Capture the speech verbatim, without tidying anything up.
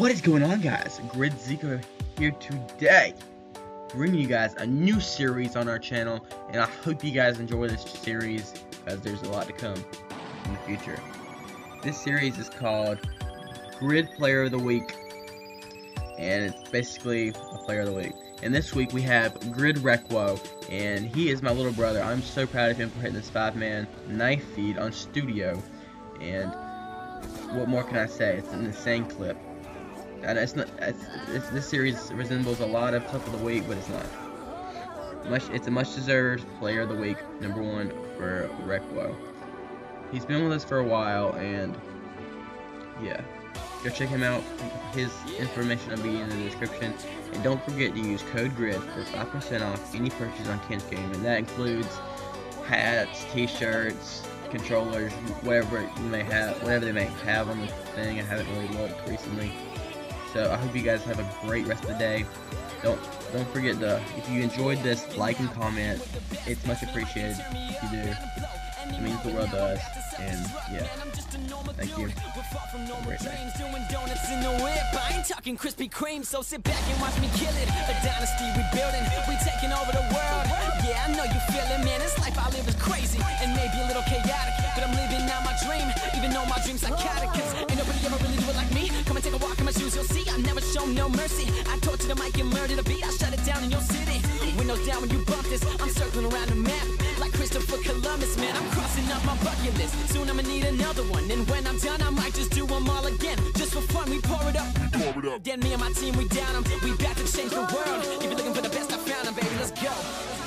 What is going on, guys? Grid Zico here today, bringing you guys a new series on our channel, and I hope you guys enjoy this series because there's a lot to come in the future. This series is called Grid Player of the Week, and it's basically a player of the week. And this week we have Grid Requo, and he is my little brother. I'm so proud of him for hitting this five-man knife feed on Studio, and what more can I say? It's an insane clip. And it's not. It's, it's, this series resembles a lot of Tough of the Week, but it's not. Much. It's a much-deserved Player of the Week, number one for Requo. He's been with us for a while, and yeah, go check him out. His information will be in the description, and don't forget to use code GRID for five percent off any purchase on Ken's Game, and that includes hats, T-shirts, controllers, whatever you may have, whatever they may have on the thing. I haven't really looked recently. So I hope you guys have a great rest of the day. Don't don't forget to, if you enjoyed this, like and comment. It's much appreciated if you do. It means the world to us. And yeah, thank you. Have a great night. Doing donuts in the whip. I ain't talking Krispy Kreme, so sit back and watch me kill it. A dynasty we building, we taking over the world. Yeah, I know you feel it, man. This life I live is crazy and maybe a little chaotic, but I'm living out my dream, even though my dream's psychotic. Ain't nobody ever really do it like me. Come and take a walk in my shoes, you'll see. I never show no mercy. I torture the mic and murder the beat. I shut it down in your city. Windows down when you bump this. I'm circling around the map like Christopher Columbus, man. I'm crossing up my bucket list. Soon I'ma need another one, and when I'm done, I might just do them all again. Just for fun, we pour it up. Pour it up. Then me and my team, we down them. We back to change the world. If you're looking for the best, I found them, baby. Let's go.